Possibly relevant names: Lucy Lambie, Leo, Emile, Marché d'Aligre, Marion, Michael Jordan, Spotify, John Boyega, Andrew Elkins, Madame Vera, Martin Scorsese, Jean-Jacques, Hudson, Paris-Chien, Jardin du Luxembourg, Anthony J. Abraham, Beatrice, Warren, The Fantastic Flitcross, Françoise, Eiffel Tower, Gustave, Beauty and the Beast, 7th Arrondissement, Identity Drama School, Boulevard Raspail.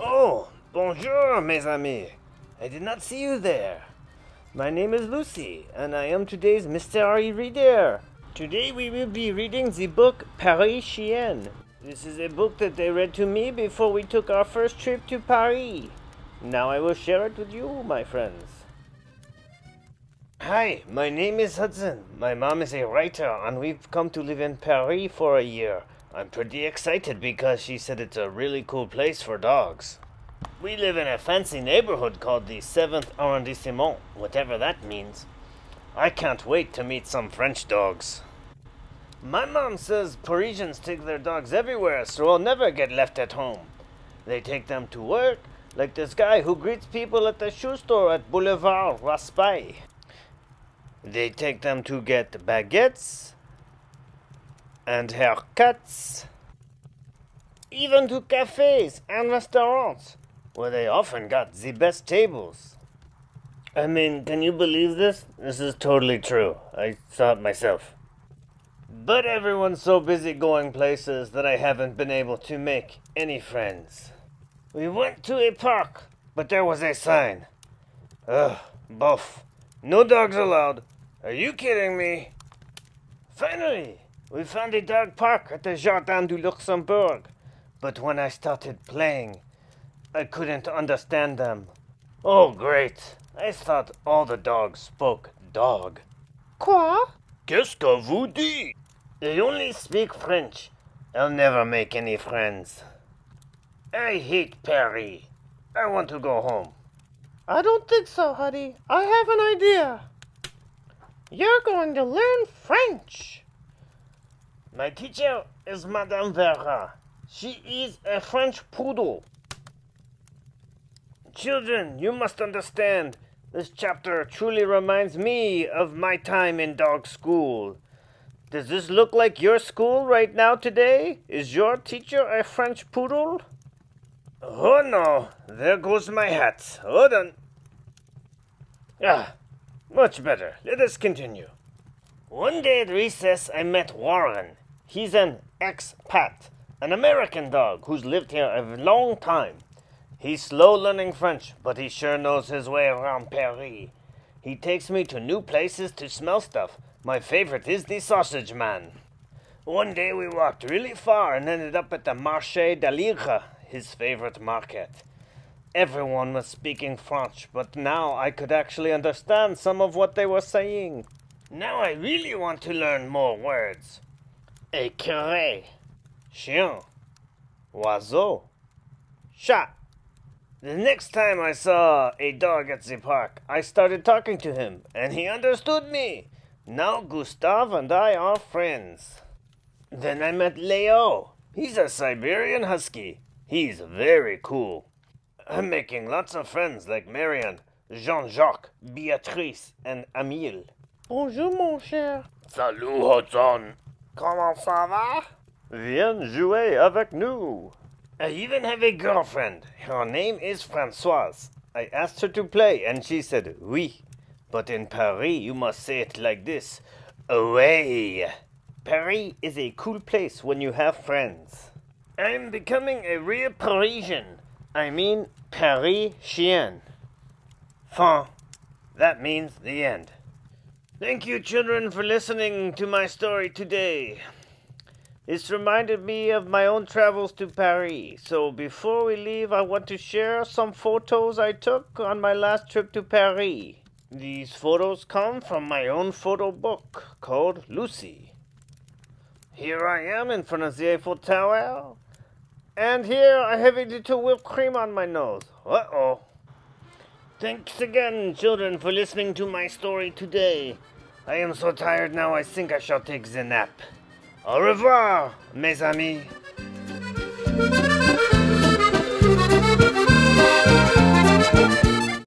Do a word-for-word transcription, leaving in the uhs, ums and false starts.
Oh, bonjour, mes amis. I did not see you there. My name is Lucy, and I am today's mystery reader. Today we will be reading the book Paris-Chien. This is a book that they read to me before we took our first trip to Paris. Now I will share it with you, my friends. Hi, my name is Hudson. My mom is a writer, and we've come to live in Paris for a year. I'm pretty excited because she said it's a really cool place for dogs. We live in a fancy neighborhood called the seventh Arrondissement, whatever that means. I can't wait to meet some French dogs. My mom says Parisians take their dogs everywhere, so I'll never get left at home. They take them to work, like this guy who greets people at the shoe store at Boulevard Raspail. They take them to get baguettes and haircuts, even to cafes and restaurants, where they often got the best tables. I mean, can you believe this? This is totally true. I saw it myself. But everyone's so busy going places that I haven't been able to make any friends. We went to a park, but there was a sign. Ugh, bof. No dogs allowed. Are you kidding me? Finally, we found a dog park at the Jardin du Luxembourg. But when I started playing, I couldn't understand them. Oh, great. I thought all the dogs spoke dog. Quoi? Qu'est-ce que vous dites? They only speak French. I'll never make any friends. I hate Paris. I want to go home. I don't think so, honey. I have an idea. You're going to learn French. My teacher is Madame Vera. She is a French poodle. Children, you must understand, this chapter truly reminds me of my time in dog school. Does this look like your school right now today? Is your teacher a French poodle? Oh no, there goes my hat. Hold on. Ah, much better. Let us continue. One day at recess, I met Warren. He's an expat, an American dog who's lived here a long time. He's slow learning French, but he sure knows his way around Paris. He takes me to new places to smell stuff. My favorite is the sausage man. One day we walked really far and ended up at the Marché d'Aligre, his favorite market. Everyone was speaking French, but now I could actually understand some of what they were saying. Now I really want to learn more words. Écureuil, chien, oiseau, chat. The next time I saw a dog at the park, I started talking to him, and he understood me. Now Gustave and I are friends. Then I met Leo. He's a Siberian husky. He's very cool. I'm making lots of friends like Marion, Jean-Jacques, Beatrice, and Emile. Bonjour, mon cher. Salut, Hudson. Comment ça va? Viens jouer avec nous. I even have a girlfriend. Her name is Françoise. I asked her to play, and she said, oui. But in Paris, you must say it like this. Away. Paris is a cool place when you have friends. I'm becoming a real Parisian. I mean, Paris-Chien. Fin. That means the end. Thank you, children, for listening to my story today. This reminded me of my own travels to Paris. So before we leave, I want to share some photos I took on my last trip to Paris. These photos come from my own photo book called Lucy. Here I am in front of the Eiffel Tower. And here I have a little whipped cream on my nose. Uh-oh. Thanks again, children, for listening to my story today. I am so tired now, I think I shall take the nap. Au revoir, mes amis.